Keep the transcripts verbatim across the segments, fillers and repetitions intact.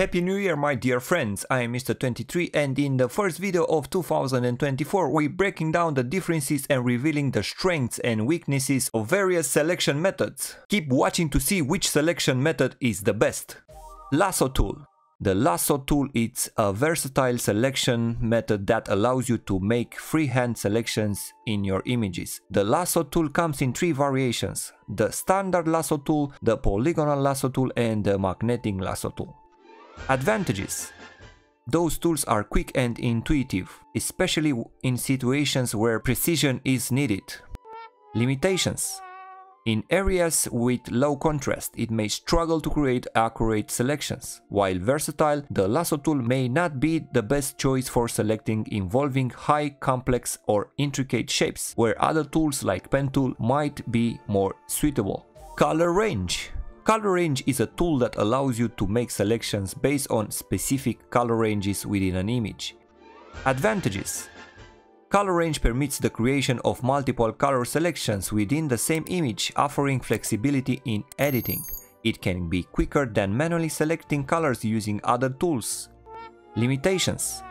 Happy New Year, my dear friends! I am Mister twenty-three, and in the first video of two thousand twenty-four we're breaking down the differences and revealing the strengths and weaknesses of various selection methods. Keep watching to see which selection method is the best. Lasso tool. The lasso tool is a versatile selection method that allows you to make freehand selections in your images. The lasso tool comes in three variations: the standard lasso tool, the polygonal lasso tool, and the magnetic lasso tool. Advantages. Those tools are quick and intuitive, especially in situations where precision is needed. Limitations. In areas with low contrast, it may struggle to create accurate selections. While versatile, the lasso tool may not be the best choice for selecting involving high, complex or intricate shapes, where other tools like pen tool might be more suitable. Color range. Color range is a tool that allows you to make selections based on specific color ranges within an image. Advantages. Color range permits the creation of multiple color selections within the same image, offering flexibility in editing. It can be quicker than manually selecting colors using other tools. Limitations.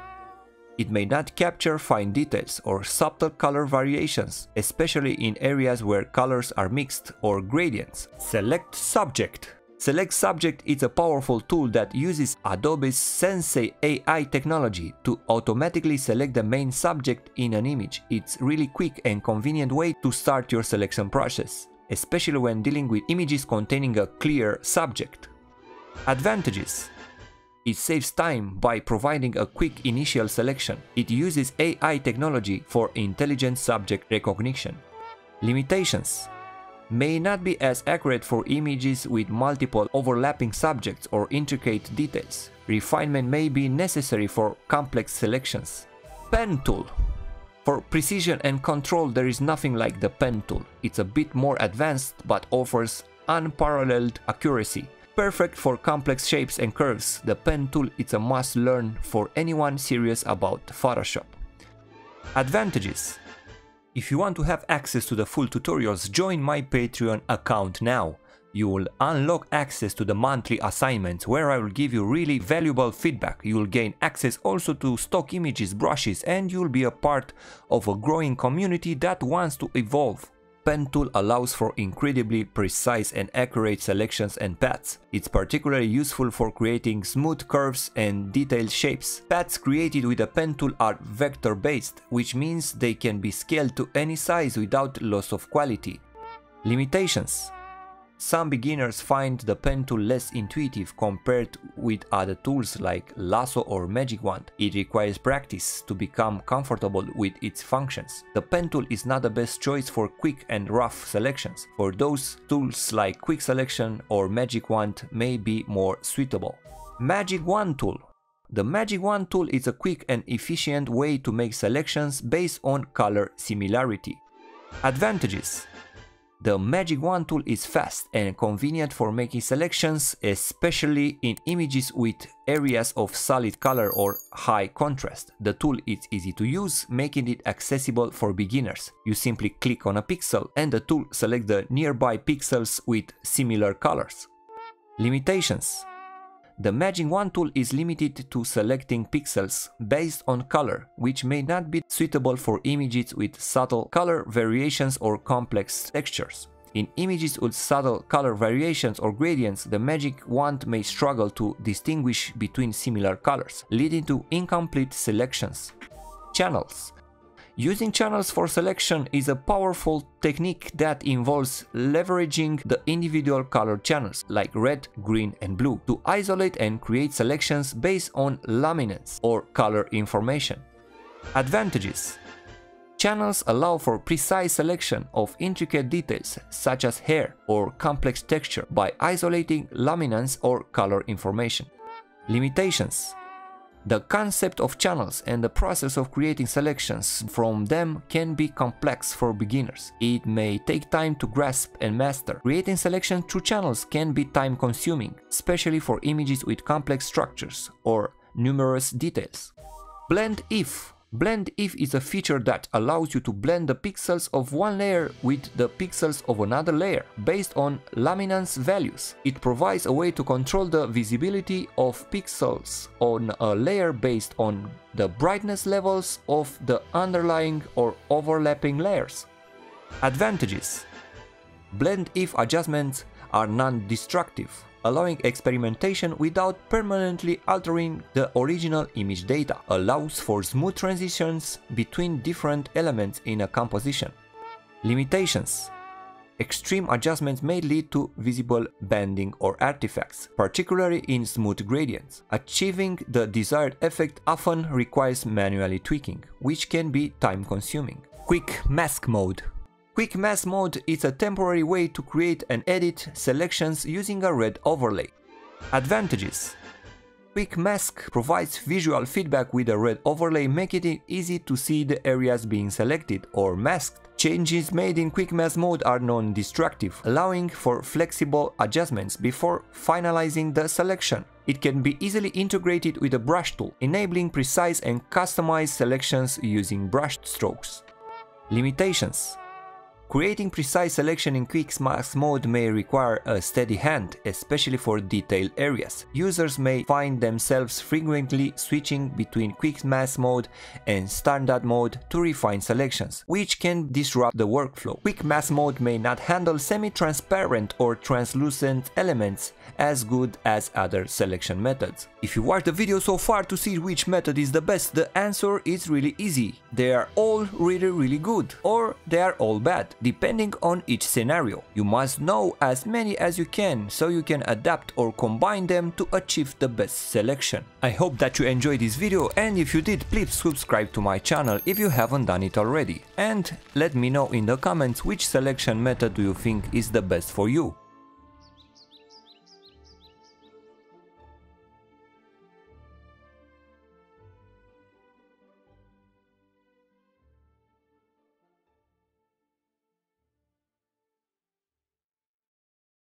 It may not capture fine details or subtle color variations, especially in areas where colors are mixed or gradients. Select subject. Select Subject is a powerful tool that uses Adobe Sensei A I technology to automatically select the main subject in an image. It's a really quick and convenient way to start your selection process, especially when dealing with images containing a clear subject. Advantages. It saves time by providing a quick initial selection. It uses A I technology for intelligent subject recognition. Limitations. May not be as accurate for images with multiple overlapping subjects or intricate details. Refinement may be necessary for complex selections. Pen tool. For precision and control, there is nothing like the pen tool. It's a bit more advanced but offers unparalleled accuracy. Perfect for complex shapes and curves, the pen tool is a must-learn for anyone serious about Photoshop. Advantages. If you want to have access to the full tutorials, join my Patreon account now. You will unlock access to the monthly assignments where I will give you really valuable feedback. You will gain access also to stock images, brushes, and you will be a part of a growing community that wants to evolve. Pen tool allows for incredibly precise and accurate selections and paths. It's particularly useful for creating smooth curves and detailed shapes. Paths created with a pen tool are vector-based, which means they can be scaled to any size without loss of quality. Limitations. Some beginners find the pen tool less intuitive compared with other tools like lasso or magic wand. It requires practice to become comfortable with its functions. The pen tool is not the best choice for quick and rough selections. For those, tools like quick selection or magic wand may be more suitable. Magic wand tool. The magic wand tool is a quick and efficient way to make selections based on color similarity. Advantages. The magic wand tool is fast and convenient for making selections, especially in images with areas of solid color or high contrast. The tool is easy to use, making it accessible for beginners. You simply click on a pixel and the tool selects the nearby pixels with similar colors. Limitations. The magic wand tool is limited to selecting pixels based on color, which may not be suitable for images with subtle color variations or complex textures. In images with subtle color variations or gradients, the magic wand may struggle to distinguish between similar colors, leading to incomplete selections. Channels. Using channels for selection is a powerful technique that involves leveraging the individual color channels, like red, green, and blue, to isolate and create selections based on luminance or color information. Advantages. Channels allow for precise selection of intricate details, such as hair or complex texture, by isolating luminance or color information. Limitations. The concept of channels and the process of creating selections from them can be complex for beginners. It may take time to grasp and master. Creating selections through channels can be time-consuming, especially for images with complex structures or numerous details. Blend if. Blend If is a feature that allows you to blend the pixels of one layer with the pixels of another layer, based on luminance values. It provides a way to control the visibility of pixels on a layer based on the brightness levels of the underlying or overlapping layers. Advantages: Blend If adjustments are non-destructive, allowing experimentation without permanently altering the original image data, allows for smooth transitions between different elements in a composition. Limitations: Extreme adjustments may lead to visible bending or artifacts, particularly in smooth gradients. Achieving the desired effect often requires manually tweaking, which can be time-consuming. Quick Mask Mode. Quick Mask Mode is a temporary way to create and edit selections using a red overlay. Advantages: Quick Mask provides visual feedback with a red overlay, making it easy to see the areas being selected or masked. Changes made in Quick Mask Mode are non-destructive, allowing for flexible adjustments before finalizing the selection. It can be easily integrated with a brush tool, enabling precise and customized selections using brush strokes. Limitations: Creating precise selection in Quick Mask Mode may require a steady hand, especially for detailed areas. Users may find themselves frequently switching between Quick Mask Mode and Standard Mode to refine selections, which can disrupt the workflow. Quick Mask Mode may not handle semi-transparent or translucent elements as good as other selection methods. If you watched the video so far to see which method is the best, the answer is really easy. They are all really really good, or they are all bad, depending on each scenario. You must know as many as you can so you can adapt or combine them to achieve the best selection. I hope that you enjoyed this video, and if you did, please subscribe to my channel if you haven't done it already, and let me know in the comments which selection method do you think is the best for you.